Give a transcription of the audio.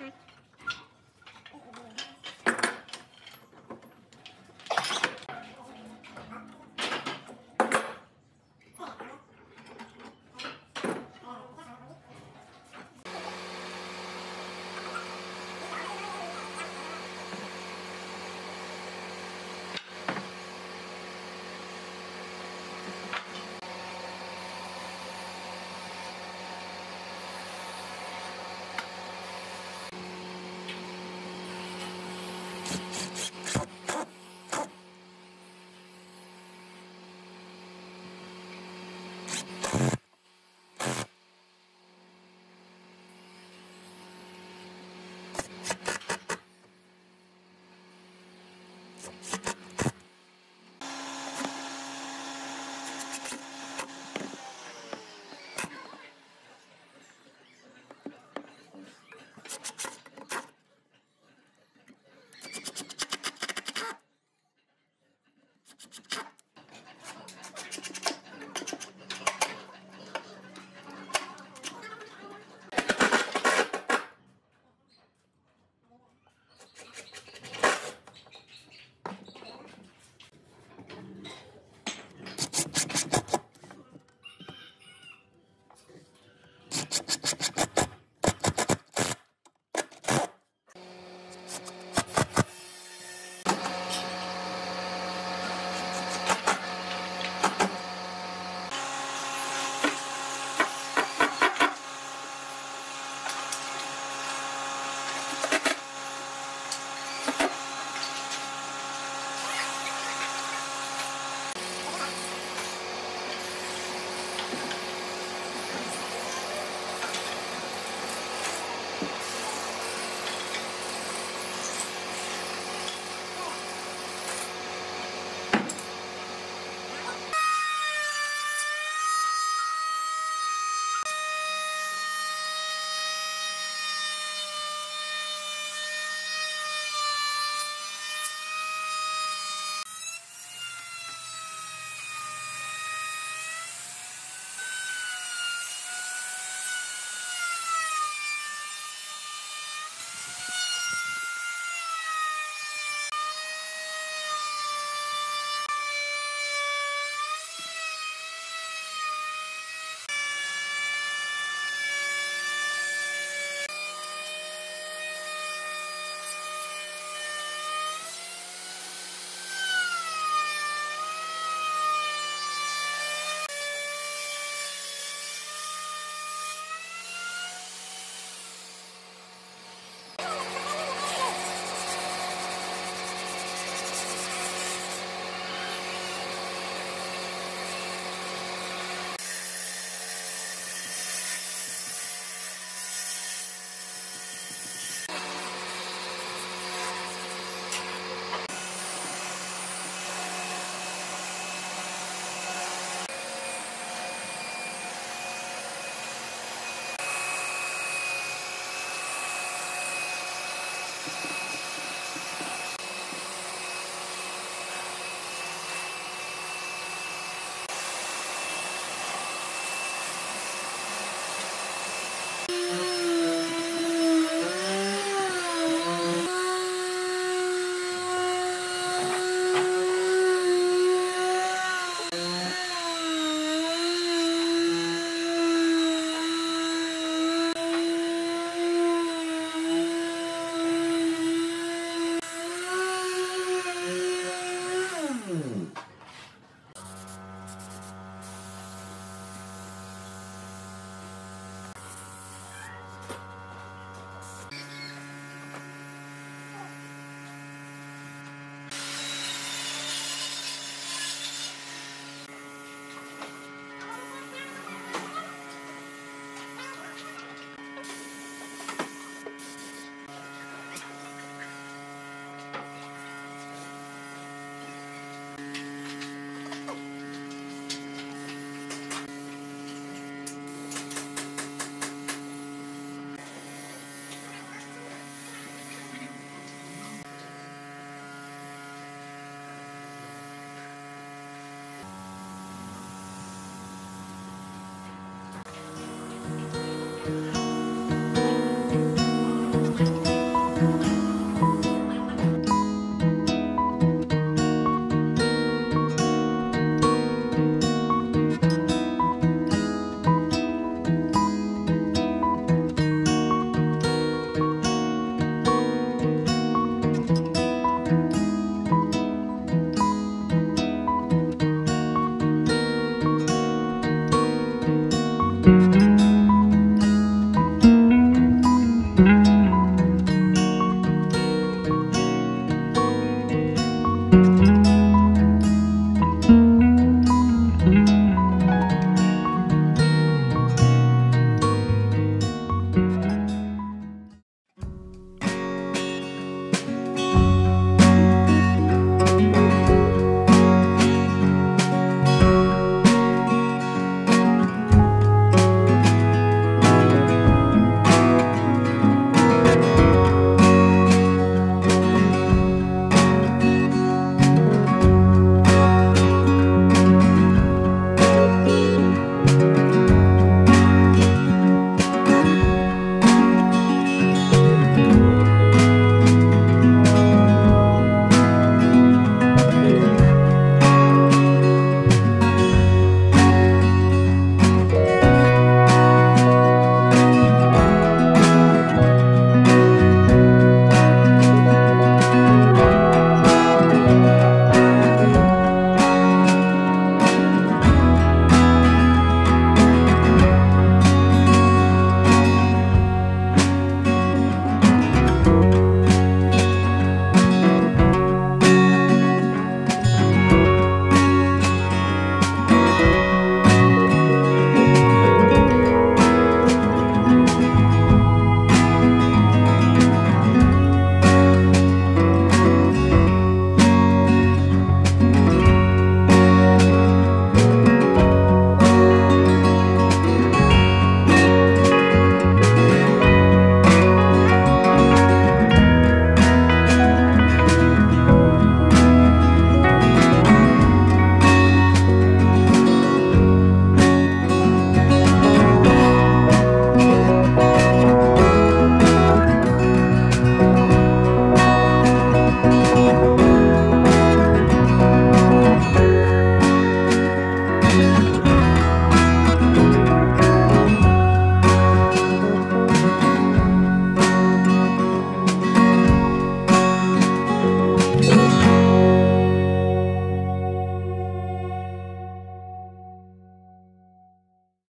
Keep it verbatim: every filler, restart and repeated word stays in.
Okay.